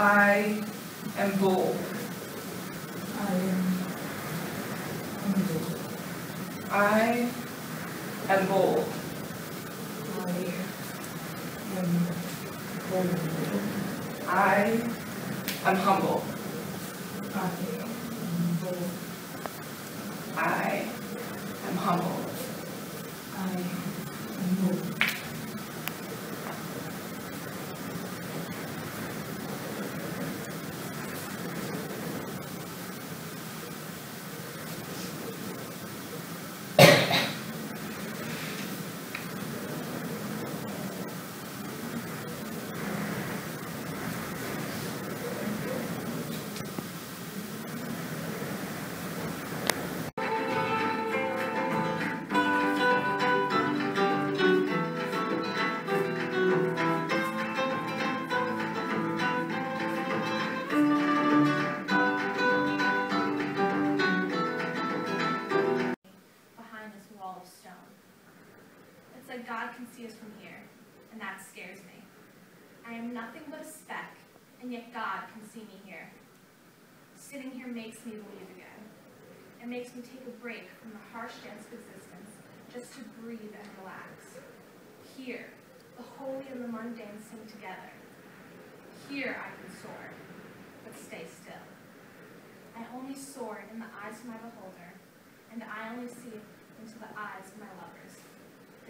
I am bold. I am humble. I am bold. I am bold. I am humble. I am bold. I am humble. I am bold. God can see us from here, and that scares me. I am nothing but a speck, and yet God can see me here. Sitting here makes me believe again. It makes me take a break from the harsh dance of existence just to breathe and relax. Here, the holy and the mundane sing together. Here I can soar, but stay still. I only soar in the eyes of my beholder, and I only see into the eyes of my lovers.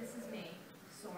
This is me, soaring.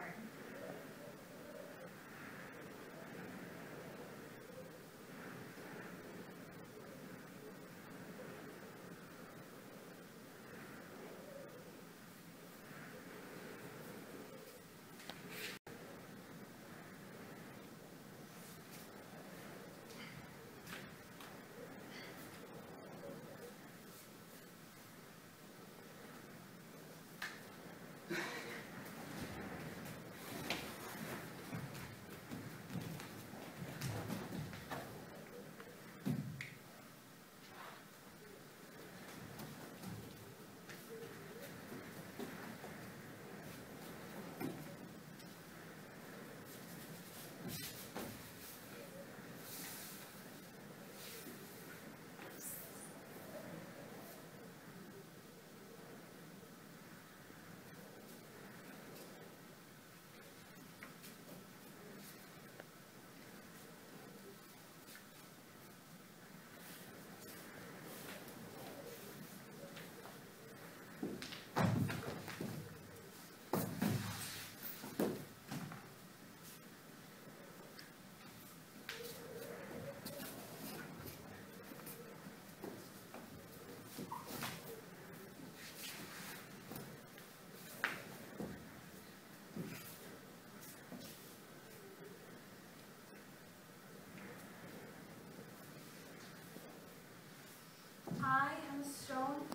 I am a stone